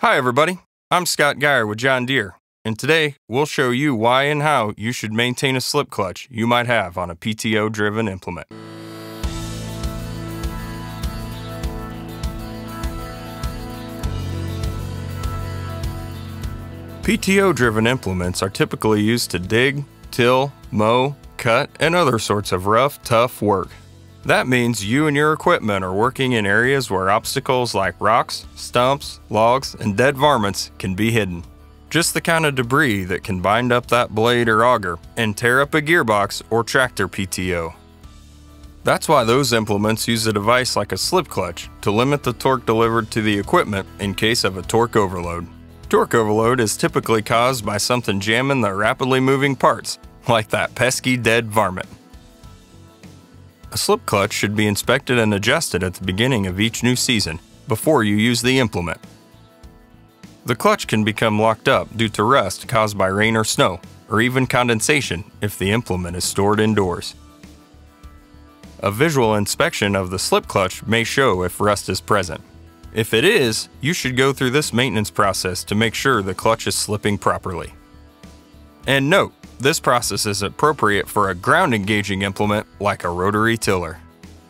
Hi everybody, I'm Scott Geyer with John Deere, and today we'll show you why and how you should maintain a slip clutch you might have on a PTO driven implement. PTO driven implements are typically used to dig, till, mow, cut, and other sorts of rough, tough work. That means you and your equipment are working in areas where obstacles like rocks, stumps, logs, and dead varmints can be hidden. Just the kind of debris that can bind up that blade or auger and tear up a gearbox or tractor PTO. That's why those implements use a device like a slip clutch to limit the torque delivered to the equipment in case of a torque overload. Torque overload is typically caused by something jamming the rapidly moving parts, like that pesky dead varmint. A slip clutch should be inspected and adjusted at the beginning of each new season before you use the implement. The clutch can become locked up due to rust caused by rain or snow, or even condensation if the implement is stored indoors. A visual inspection of the slip clutch may show if rust is present. If it is, you should go through this maintenance process to make sure the clutch is slipping properly. And note, this process is appropriate for a ground-engaging implement like a rotary tiller.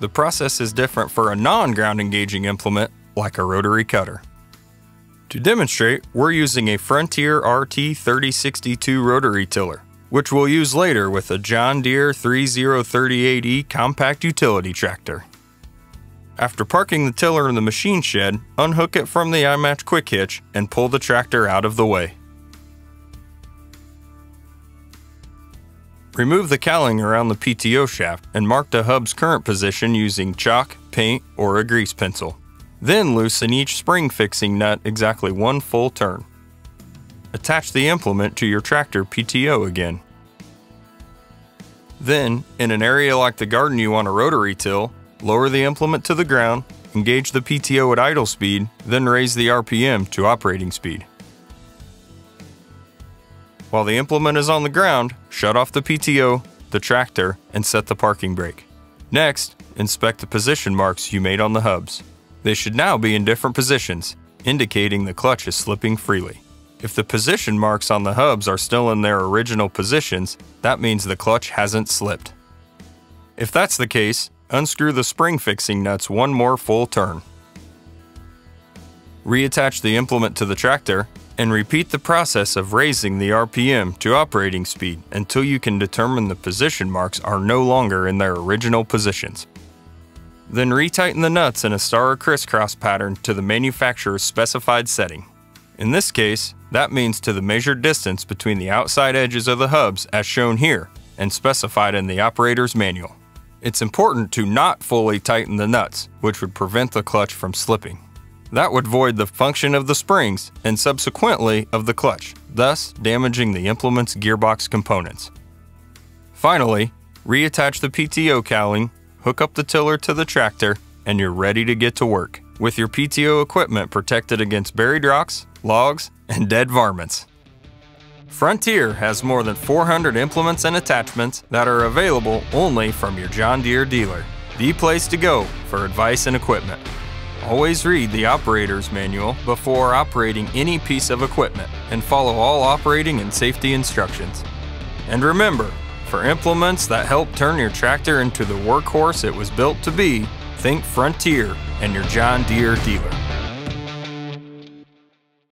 The process is different for a non-ground-engaging implement like a rotary cutter. To demonstrate, we're using a Frontier RT3062 rotary tiller, which we'll use later with a John Deere 3038E compact utility tractor. After parking the tiller in the machine shed, unhook it from the iMatch Quick Hitch and pull the tractor out of the way. Remove the cowling around the PTO shaft and mark the hub's current position using chalk, paint, or a grease pencil. Then loosen each spring fixing nut exactly one full turn. Attach the implement to your tractor PTO again. Then, in an area like the garden you want a rotary till, lower the implement to the ground, engage the PTO at idle speed, then raise the RPM to operating speed. While the implement is on the ground, shut off the PTO, the tractor, and set the parking brake. Next, inspect the position marks you made on the hubs. They should now be in different positions, indicating the clutch is slipping freely. If the position marks on the hubs are still in their original positions, that means the clutch hasn't slipped. If that's the case, unscrew the spring fixing nuts one more full turn. Reattach the implement to the tractor, and repeat the process of raising the RPM to operating speed until you can determine the position marks are no longer in their original positions. Then retighten the nuts in a star or crisscross pattern to the manufacturer's specified setting. In this case, that means to the measured distance between the outside edges of the hubs as shown here and specified in the operator's manual. It's important to not fully tighten the nuts, which would prevent the clutch from slipping. That would void the function of the springs and subsequently of the clutch, thus damaging the implement's gearbox components. Finally, reattach the PTO cowling, hook up the tiller to the tractor, and you're ready to get to work with your PTO equipment protected against buried rocks, logs, and dead varmints. Frontier has more than 400 implements and attachments that are available only from your John Deere dealer, the place to go for advice and equipment. Always read the operator's manual before operating any piece of equipment and follow all operating and safety instructions. And remember, for implements that help turn your tractor into the workhorse it was built to be, think Frontier and your John Deere dealer.